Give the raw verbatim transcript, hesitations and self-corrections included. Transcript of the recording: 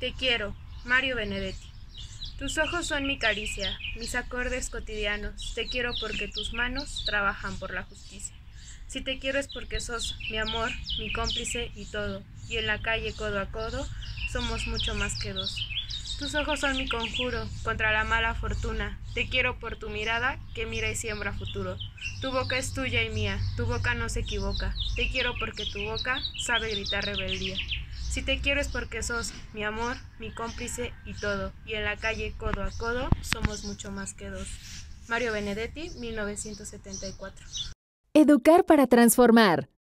Te quiero, Mario Benedetti. Tus ojos son mi caricia, mis acordes cotidianos. Te quiero porque tus manos trabajan por la justicia. Si te quiero es porque sos mi amor, mi cómplice y todo. Y en la calle codo a codo somos mucho más que dos. Tus ojos son mi conjuro contra la mala fortuna. Te quiero por tu mirada que mira y siembra futuro. Tu boca es tuya y mía, tu boca no se equivoca. Te quiero porque tu boca sabe gritar rebeldía. Si te quiero es porque sos mi amor, mi cómplice y todo. Y en la calle codo a codo somos mucho más que dos. Mario Benedetti, mil novecientos setenta y cuatro. Educar para transformar.